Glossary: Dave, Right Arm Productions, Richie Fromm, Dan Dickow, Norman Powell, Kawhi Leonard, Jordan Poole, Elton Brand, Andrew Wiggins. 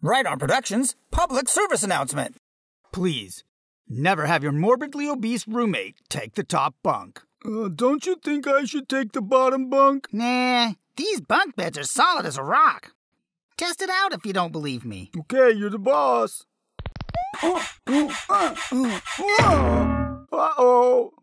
Right Arm Productions public service announcement. Please, never have your morbidly obese roommate take the top bunk. Don't you think I should take the bottom bunk? Nah, these bunk beds are solid as a rock. Test it out if you don't believe me. Okay, you're the boss. Uh-oh.